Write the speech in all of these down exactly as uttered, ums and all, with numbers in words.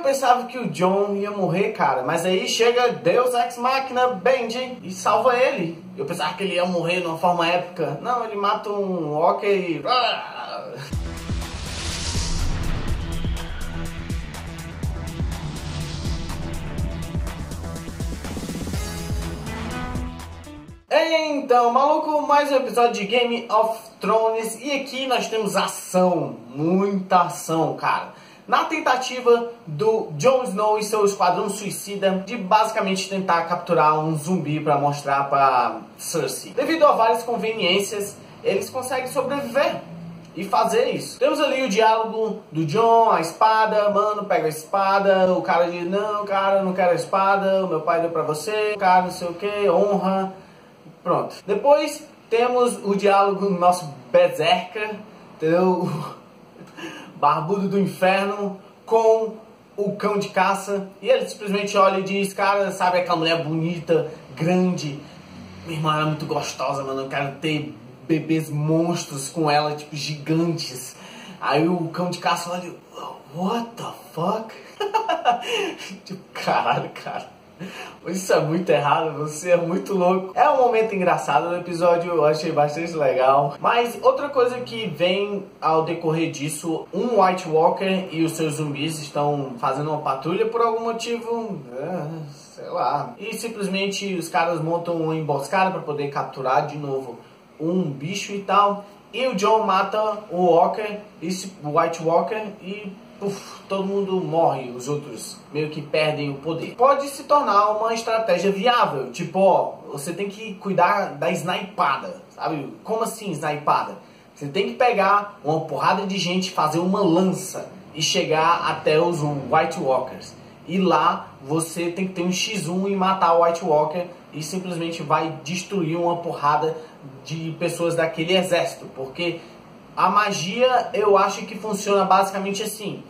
eu pensava que o Jon ia morrer, cara, mas aí chega Deus Ex Machina, Bendy, e salva ele. Eu pensava que ele ia morrer de uma forma épica. Não, ele mata um Walker e... Então, maluco, mais um episódio de Game of Thrones, e aqui nós temos ação, muita ação, cara. Na tentativa do Jon Snow e seu Esquadrão Suicida de basicamente tentar capturar um zumbi para mostrar para Cersei. Devido a várias conveniências, eles conseguem sobreviver e fazer isso. Temos ali o diálogo do Jon, a espada, mano, pega a espada, o cara diz, não, cara, não quero a espada, o meu pai deu pra você, cara, não sei o que, honra. Pronto. Depois temos o diálogo do nosso Berserker, entendeu? O barbudo do inferno com o cão de caça. E ele simplesmente olha e diz, cara, sabe aquela mulher bonita, grande? Minha irmã é muito gostosa, mano. Eu quero ter bebês monstros com ela, tipo, gigantes. Aí o cão de caça olha, what the fuck? Tipo, caralho, cara. Isso é muito errado, você é muito louco. É um momento engraçado do episódio, eu achei bastante legal. Mas outra coisa que vem ao decorrer disso, um White Walker e os seus zumbis estão fazendo uma patrulha por algum motivo, sei lá. E simplesmente os caras montam uma emboscada para poder capturar de novo um bicho e tal. E o Jon mata o Walker, esse White Walker, e... Uf, todo mundo morre, os outros meio que perdem o poder. Pode se tornar uma estratégia viável, tipo, ó, você tem que cuidar da snipada, sabe? Como assim snipada? Você tem que pegar uma porrada de gente, fazer uma lança e chegar até os White Walkers. E lá você tem que ter um xis um e matar o White Walker e simplesmente vai destruir uma porrada de pessoas daquele exército, porque... A magia, eu acho que funciona basicamente assim.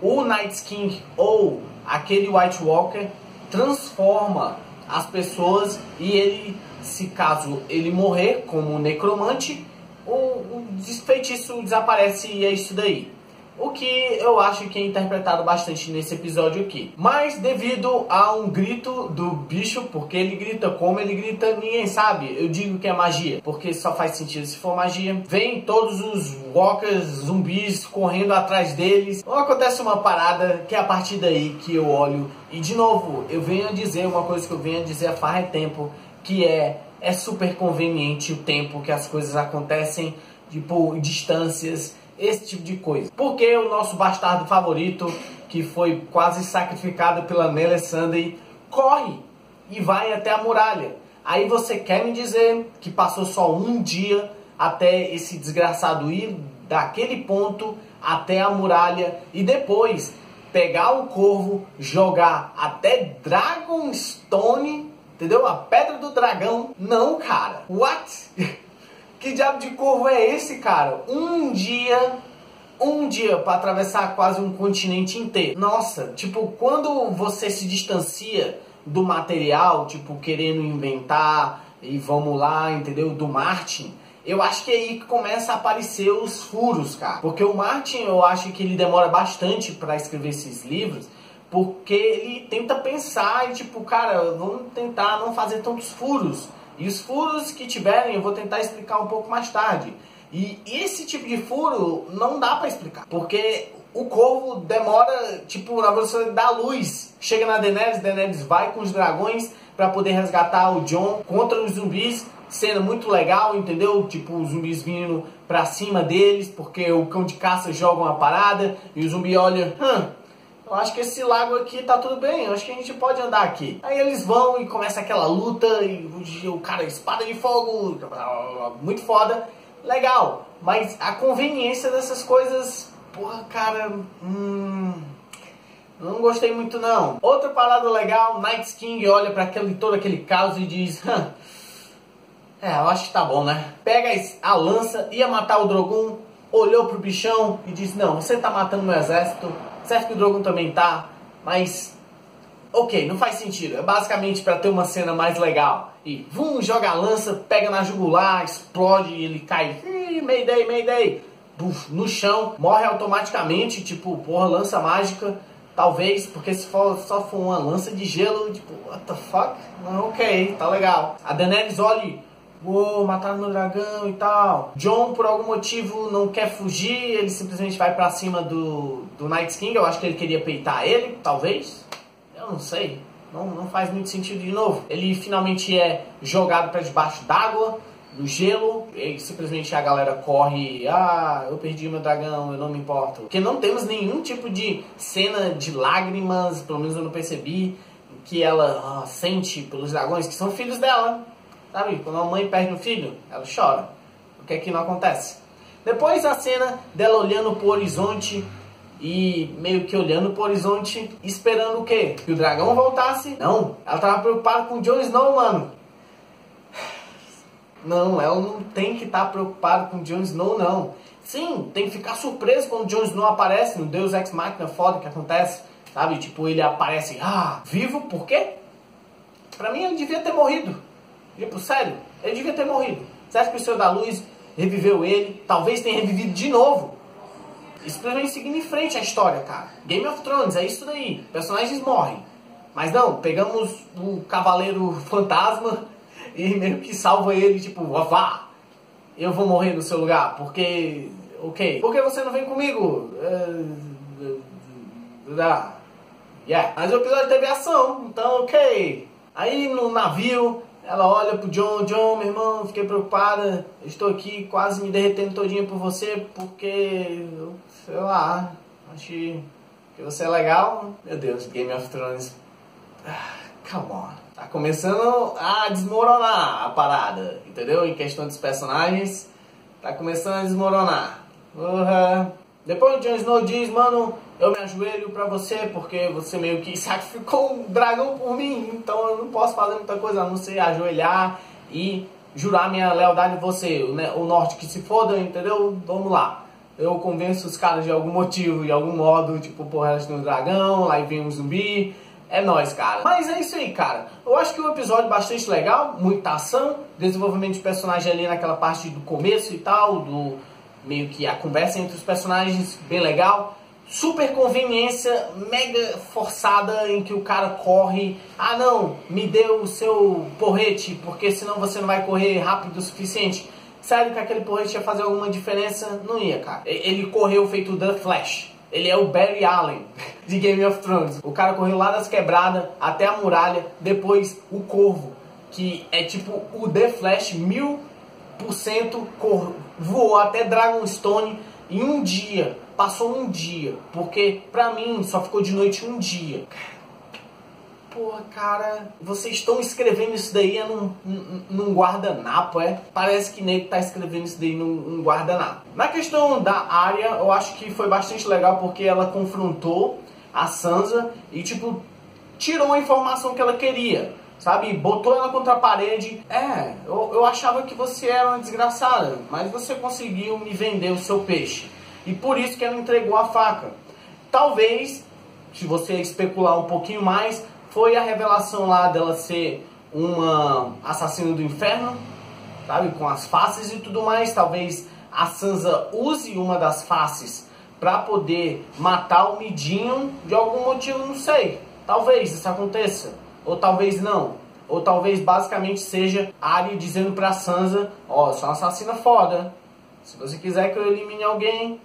O Night King ou aquele White Walker transforma as pessoas e ele, se caso ele morrer como necromante, o, o feitiço desaparece e é isso daí. O que eu acho que é interpretado bastante nesse episódio aqui. Mas devido a um grito do bicho, porque ele grita, como ele grita, ninguém sabe. Eu digo que é magia, porque só faz sentido se for magia. Vem todos os walkers, zumbis, correndo atrás deles. Ou acontece uma parada, que é a partir daí que eu olho. E de novo, eu venho a dizer uma coisa que eu venho a dizer há faz tempo, que é, é super conveniente o tempo que as coisas acontecem, tipo, distâncias... Esse tipo de coisa. Porque o nosso bastardo favorito, que foi quase sacrificado pela Melisande, corre e vai até a muralha. Aí você quer me dizer que passou só um dia até esse desgraçado ir daquele ponto até a muralha e depois pegar o corvo, jogar até Dragonstone, entendeu? A pedra do dragão. Não, cara. What? Que diabo de corvo é esse, cara? Um dia, um dia pra atravessar quase um continente inteiro. Nossa, tipo, quando você se distancia do material, tipo, querendo inventar e vamos lá, entendeu? Do Martin, eu acho que é aí que começa a aparecer os furos, cara. Porque o Martin, eu acho que ele demora bastante pra escrever esses livros, porque ele tenta pensar e tipo, cara, vamos tentar não fazer tantos furos. E os furos que tiverem eu vou tentar explicar um pouco mais tarde. E esse tipo de furo não dá pra explicar, porque o corvo demora, tipo, na velocidade da luz. Chega na Daenerys, Daenerys vai com os dragões pra poder resgatar o Jon contra os zumbis. Cena muito legal, entendeu? Tipo, os zumbis vindo pra cima deles, porque o cão de caça joga uma parada e o zumbi olha... Hum, eu acho que esse lago aqui tá tudo bem, eu acho que a gente pode andar aqui. Aí eles vão e começa aquela luta, e o cara, espada de fogo, muito foda, legal. Mas a conveniência dessas coisas, porra, cara, hum, não gostei muito não. Outra parada legal, Night King olha pra aquele, todo aquele caos e diz... É, eu acho que tá bom, né? Pega a lança, ia matar o Drogon, olhou pro bichão e disse, não, você tá matando meu exército... Certo que o Drogon também tá, mas... Ok, não faz sentido. É basicamente pra ter uma cena mais legal. E vum, joga a lança, pega na jugular, explode e ele cai. Ih, mayday, mayday. Buf, no chão, morre automaticamente, tipo, porra, lança mágica. Talvez, porque se for, só for uma lança de gelo, tipo, what the fuck? Não, ok, tá legal. A Daenerys olha, uou, mataram no dragão e tal. Jon, por algum motivo, não quer fugir, ele simplesmente vai pra cima do, do Night King. Eu acho que ele queria peitar ele, talvez. Eu não sei, não, não faz muito sentido de novo. Ele finalmente é jogado pra debaixo d'água, do gelo, e simplesmente a galera corre, ah, eu perdi meu dragão, eu não me importo. Porque não temos nenhum tipo de cena de lágrimas, pelo menos eu não percebi, que ela ah, sente pelos dragões, que são filhos dela. Sabe, quando a mãe perde um filho, ela chora. O que é que não acontece? Depois a cena dela olhando pro horizonte, e meio que olhando pro horizonte, esperando o quê? Que o dragão voltasse? Não, ela tava preocupada com o Jon Snow, mano. Não, ela não tem que estar tá preocupada com o Jon Snow, não. Sim, tem que ficar surpreso quando o Jon Snow aparece no Deus Ex Machina foda que acontece, sabe? Tipo, ele aparece, ah, vivo, por quê? Pra mim, ele devia ter morrido. Tipo, sério, ele devia ter morrido. Certo que o Senhor da Luz reviveu ele, talvez tenha revivido de novo. Isso pra mim seguindo em frente a história, cara. Game of Thrones, é isso daí. Personagens morrem. Mas não, pegamos o Cavaleiro Fantasma e meio que salva ele, tipo, vá, eu vou morrer no seu lugar, porque, ok, por que você não vem comigo? Uh, yeah. Mas o episódio teve ação, então ok. Aí no navio, ela olha pro Jon, Jon, meu irmão, fiquei preocupada, estou aqui quase me derretendo todinha por você, porque, sei lá, achei que você é legal. Meu Deus, Game of Thrones, come on. Tá começando a desmoronar a parada, entendeu? Em questão dos personagens, tá começando a desmoronar. Uhum. Depois o Jon Snow diz, mano, eu me ajoelho pra você, porque você meio que sacrificou um dragão por mim, então eu não posso fazer muita coisa a não ser ajoelhar e jurar minha lealdade a você, o norte que se foda, entendeu? Vamos lá. Eu convenço os caras de algum motivo, de algum modo, tipo, porra, elas têm um dragão, lá vem um zumbi. É nóis, cara. Mas é isso aí, cara. Eu acho que é um episódio bastante legal, muita ação, desenvolvimento de personagem ali naquela parte do começo e tal, do meio que a conversa entre os personagens, bem legal. Super conveniência, mega forçada em que o cara corre. Ah, não, me dê o seu porrete, porque senão você não vai correr rápido o suficiente. Sério que aquele porrete ia fazer alguma diferença? Não ia, cara. Ele correu feito The Flash. Ele é o Barry Allen de Game of Thrones. O cara correu lá das quebradas até a muralha, depois o corvo, que é tipo o The Flash mil por cento, voou até Dragonstone em um dia, passou um dia, porque pra mim só ficou de noite um dia. Porra, cara, vocês estão escrevendo isso daí num, num, num guardanapo, é? Parece que nego tá escrevendo isso daí num, num guardanapo. Na questão da Arya, eu acho que foi bastante legal porque ela confrontou a Sansa e, tipo, tirou a informação que ela queria, sabe? Botou ela contra a parede. É, eu, eu achava que você era uma desgraçada, mas você conseguiu me vender o seu peixe. E por isso que ela entregou a faca. Talvez, se você especular um pouquinho mais, foi a revelação lá dela ser uma assassina do inferno, sabe? Com as faces e tudo mais. Talvez a Sansa use uma das faces para poder matar o Midinho de algum motivo, não sei. Talvez isso aconteça, ou talvez não. Ou talvez basicamente seja a Arya dizendo pra Sansa, ó, oh, eu sou uma assassina foda. Se você quiser que eu elimine alguém,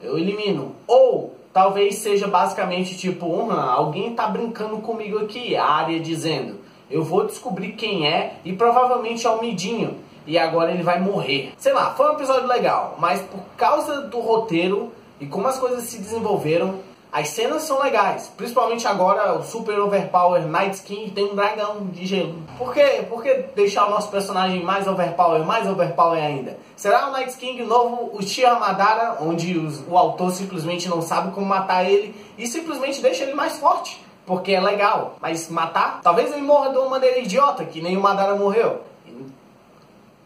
eu elimino. Ou talvez seja basicamente tipo, uh, alguém tá brincando comigo aqui, a Arya dizendo, eu vou descobrir quem é e provavelmente é o Midinho, e agora ele vai morrer. Sei lá, foi um episódio legal, mas por causa do roteiro e como as coisas se desenvolveram, as cenas são legais, principalmente agora o super overpower Night King tem um dragão de gelo. Por quê? Por que deixar o nosso personagem mais overpower, mais overpower ainda? Será o Night King o novo Uchiha Madara, onde os, o autor simplesmente não sabe como matar ele e simplesmente deixa ele mais forte, porque é legal. Mas matar? Talvez ele morra de uma maneira idiota, que nem o Madara morreu.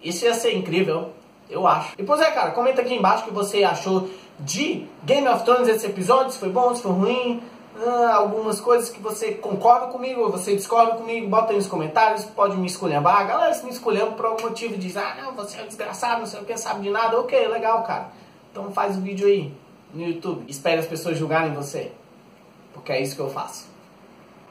Isso ia ser incrível, eu acho. E pois é, cara, comenta aqui embaixo o que você achou de Game of Thrones esse episódio, se foi bom, se foi ruim, ah, algumas coisas que você concorda comigo ou você discorda comigo, bota aí nos comentários, pode me esculhambar, galera se me esculhamba por algum motivo, diz, ah não, você é um desgraçado, não sei o que, sabe de nada, ok, legal, cara, então faz o vídeo aí no YouTube, espere as pessoas julgarem você. porque é isso que eu faço.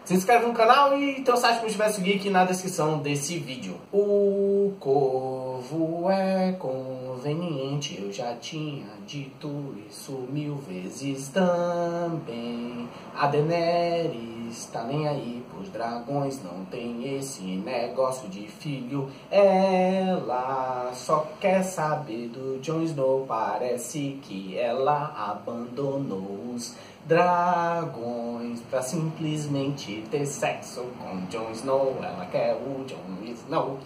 Se inscreve no canal e tem o site pro Universo Geek na descrição desse vídeo. O corvo é conveniente, eu já tinha dito isso mil vezes também. A Daenerys tá nem aí pros dragões, não tem esse negócio de filho. Ela só quer saber do Jon Snow, parece que ela abandonou os dragões pra simplesmente ter sexo com Jon Snow. Ela quer o Jon Snow.